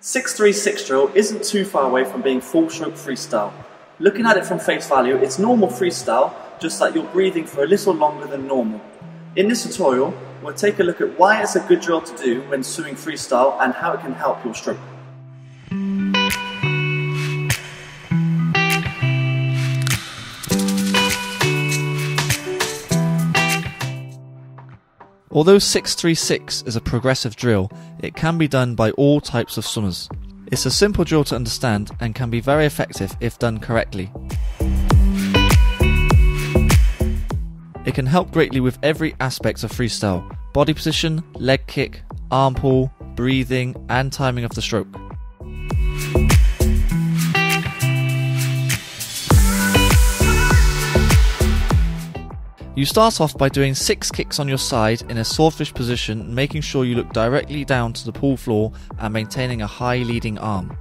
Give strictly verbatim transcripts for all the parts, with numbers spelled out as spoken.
six three six drill isn't too far away from being full stroke freestyle. Looking at it from face value, it's normal freestyle, just that you're breathing for a little longer than normal. In this tutorial, we'll take a look at why it's a good drill to do when swimming freestyle and how it can help your stroke. Although six three six is a progressive drill, it can be done by all types of swimmers. It's a simple drill to understand and can be very effective if done correctly. It can help greatly with every aspect of freestyle: body position, leg kick, arm pull, breathing and timing of the stroke. You start off by doing six kicks on your side in a swordfish position, making sure you look directly down to the pool floor and maintaining a high leading arm.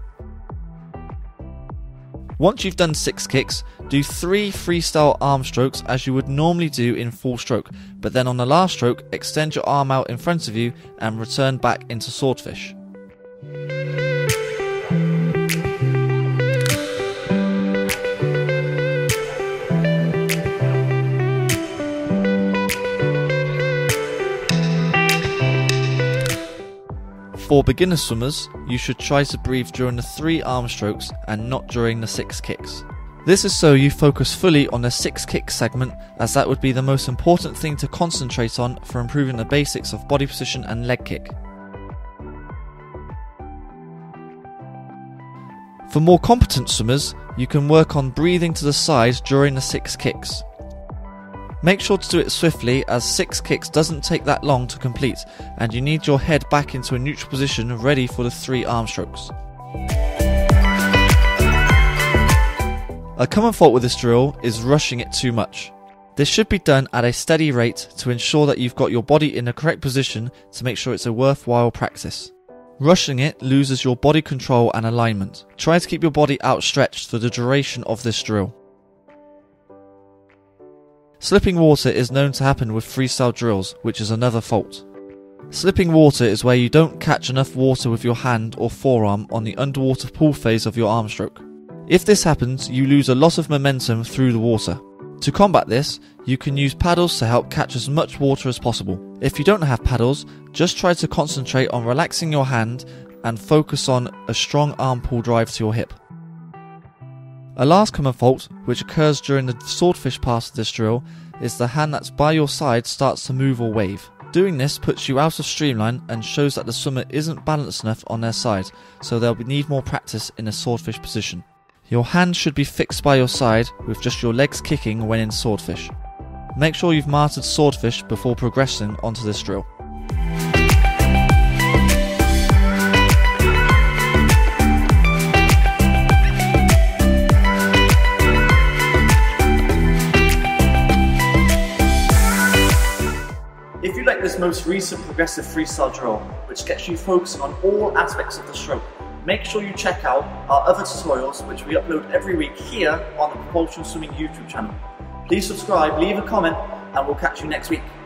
Once you've done six kicks, do three freestyle arm strokes as you would normally do in full stroke, but then on the last stroke, extend your arm out in front of you and return back into swordfish. For beginner swimmers, you should try to breathe during the three arm strokes and not during the six kicks. This is so you focus fully on the six kick segment, as that would be the most important thing to concentrate on for improving the basics of body position and leg kick. For more competent swimmers, you can work on breathing to the side during the six kicks. Make sure to do it swiftly, as six kicks doesn't take that long to complete and you need your head back into a neutral position ready for the three arm strokes. A common fault with this drill is rushing it too much. This should be done at a steady rate to ensure that you've got your body in the correct position to make sure it's a worthwhile practice. Rushing it loses your body control and alignment. Try to keep your body outstretched for the duration of this drill. Slipping water is known to happen with freestyle drills, which is another fault. Slipping water is where you don't catch enough water with your hand or forearm on the underwater pull phase of your arm stroke. If this happens, you lose a lot of momentum through the water. To combat this, you can use paddles to help catch as much water as possible. If you don't have paddles, just try to concentrate on relaxing your hand and focus on a strong arm pull drive to your hip. A last common fault, which occurs during the swordfish part of this drill, is the hand that's by your side starts to move or wave. Doing this puts you out of streamline and shows that the swimmer isn't balanced enough on their side, so they'll need more practice in a swordfish position. Your hand should be fixed by your side, with just your legs kicking when in swordfish. Make sure you've mastered swordfish before progressing onto this drill. If you like this most recent progressive freestyle drill, which gets you focusing on all aspects of the stroke, make sure you check out our other tutorials, which we upload every week here on the Propulsion Swimming YouTube channel. Please subscribe, leave a comment, and we'll catch you next week.